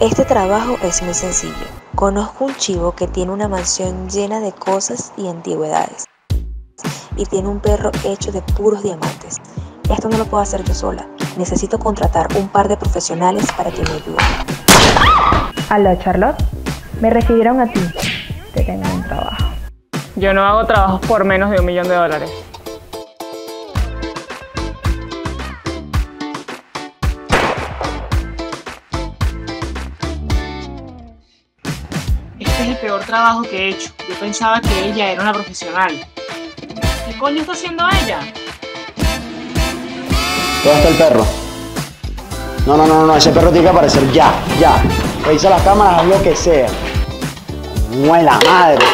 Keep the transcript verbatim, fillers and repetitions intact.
Este trabajo es muy sencillo. Conozco un chivo que tiene una mansión llena de cosas y antigüedades. Y tiene un perro hecho de puros diamantes. Esto no lo puedo hacer yo sola. Necesito contratar un par de profesionales para que me ayuden. Aló, Charlotte. Me refirieron a ti. Te tengo un trabajo. Yo no hago trabajos por menos de un millón de dólares. Este es el peor trabajo que he hecho. Yo pensaba que ella era una profesional. ¿Qué coño está haciendo ella? ¿Dónde está el perro? No, no, no, no, ese perro tiene que aparecer ya, ya. Revisa las cámaras, haz lo que sea. ¡Muela madre!